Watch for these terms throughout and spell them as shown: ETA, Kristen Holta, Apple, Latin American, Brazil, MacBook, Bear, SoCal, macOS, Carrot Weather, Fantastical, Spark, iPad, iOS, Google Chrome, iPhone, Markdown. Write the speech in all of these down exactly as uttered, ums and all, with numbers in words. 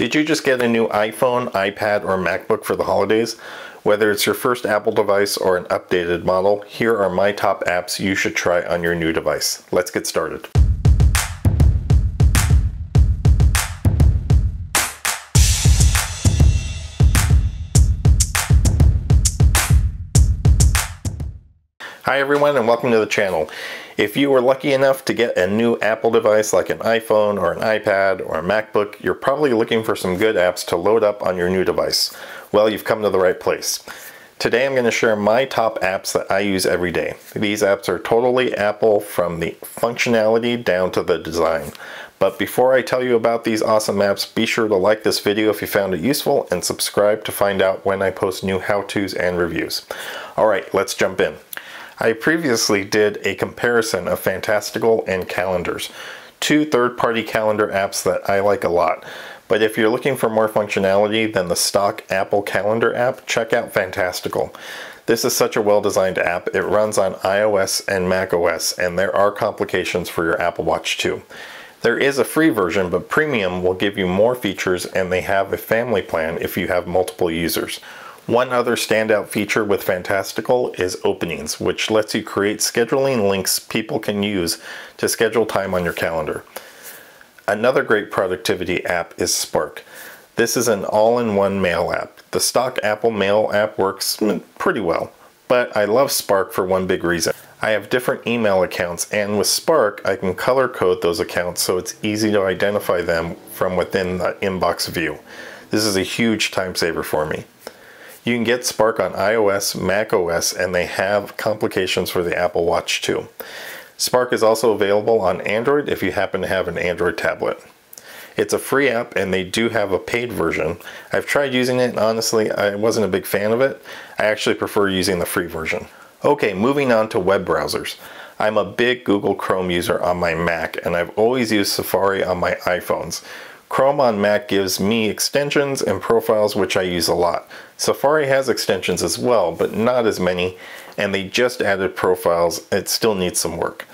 Did you just get a new iPhone, iPad, or MacBook for the holidays? Whether it's your first Apple device or an updated model, here are my top apps you should try on your new device. Let's get started. Hi everyone and welcome to the channel. If you were lucky enough to get a new Apple device like an iPhone or an iPad or a MacBook, you're probably looking for some good apps to load up on your new device. Well, you've come to the right place. Today I'm going to share my top apps that I use every day. These apps are totally Apple from the functionality down to the design. But before I tell you about these awesome apps, be sure to like this video if you found it useful and subscribe to find out when I post new how-tos and reviews. Alright, let's jump in. I previously did a comparison of Fantastical and calendars, two third-party calendar apps that I like a lot. But if you're looking for more functionality than the stock Apple calendar app, check out Fantastical. This is such a well-designed app. It runs on iOS and macOS, and there are complications for your Apple Watch too. There is a free version, but Premium will give you more features, and they have a family plan if you have multiple users. One other standout feature with Fantastical is Openings, which lets you create scheduling links people can use to schedule time on your calendar. Another great productivity app is Spark. This is an all-in-one mail app. The stock Apple Mail app works pretty well, but I love Spark for one big reason. I have different email accounts, and with Spark, I can color code those accounts so it's easy to identify them from within the inbox view. This is a huge time saver for me. You can get Spark on iOS, macOS, and they have complications for the Apple Watch too. Spark is also available on Android if you happen to have an Android tablet. It's a free app and they do have a paid version. I've tried using it and honestly I wasn't a big fan of it. I actually prefer using the free version. Okay, moving on to web browsers. I'm a big Google Chrome user on my Mac and I've always used Safari on my iPhones. Chrome on Mac gives me extensions and profiles which I use a lot. Safari has extensions as well, but not as many, and they just added profiles. It still needs some work,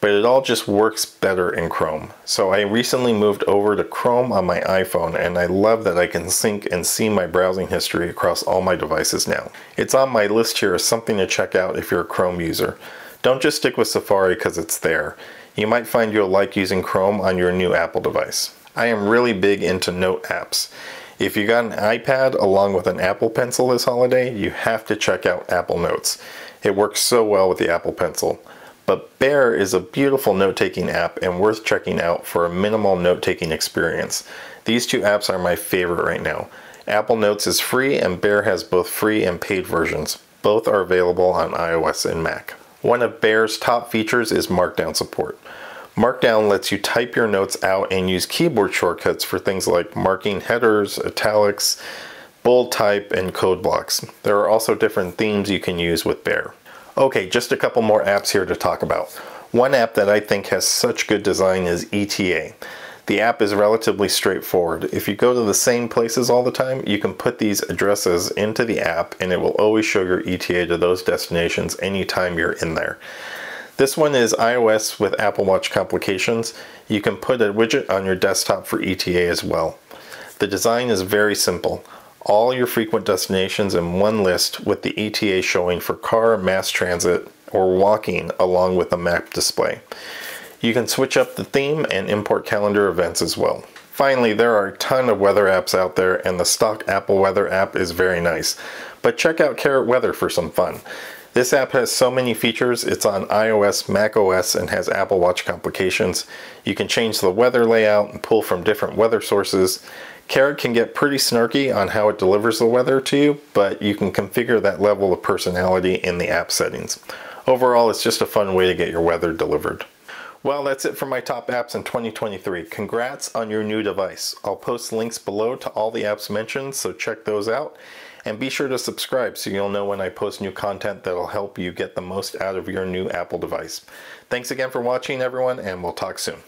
but it all just works better in Chrome. So I recently moved over to Chrome on my iPhone, and I love that I can sync and see my browsing history across all my devices now. It's on my list here as something to check out if you're a Chrome user. Don't just stick with Safari because it's there. You might find you'll like using Chrome on your new Apple device. I am really big into note apps. If you got an iPad along with an Apple Pencil this holiday, you have to check out Apple Notes. It works so well with the Apple Pencil. But Bear is a beautiful note-taking app and worth checking out for a minimal note-taking experience. These two apps are my favorite right now. Apple Notes is free and Bear has both free and paid versions. Both are available on iOS and Mac. One of Bear's top features is Markdown support. Markdown lets you type your notes out and use keyboard shortcuts for things like marking headers, italics, bold type, and code blocks. There are also different themes you can use with Bear. Okay, just a couple more apps here to talk about. One app that I think has such good design is E T A. The app is relatively straightforward. If you go to the same places all the time, you can put these addresses into the app and it will always show your E T A to those destinations anytime you're in there. This one is iOS with Apple Watch complications. You can put a widget on your desktop for E T A as well. The design is very simple. All your frequent destinations in one list with the E T A showing for car, mass transit, or walking along with a map display. You can switch up the theme and import calendar events as well. Finally, there are a ton of weather apps out there and the stock Apple Weather app is very nice. But check out Carrot Weather for some fun. This app has so many features. It's on iOS, macOS, and has Apple Watch complications. You can change the weather layout and pull from different weather sources. Carrot can get pretty snarky on how it delivers the weather to you, but you can configure that level of personality in the app settings. Overall, it's just a fun way to get your weather delivered. Well, that's it for my top apps in twenty twenty-three. Congrats on your new device. I'll post links below to all the apps mentioned, so check those out. And be sure to subscribe so you'll know when I post new content that'll help you get the most out of your new Apple device. Thanks again for watching, everyone, and we'll talk soon.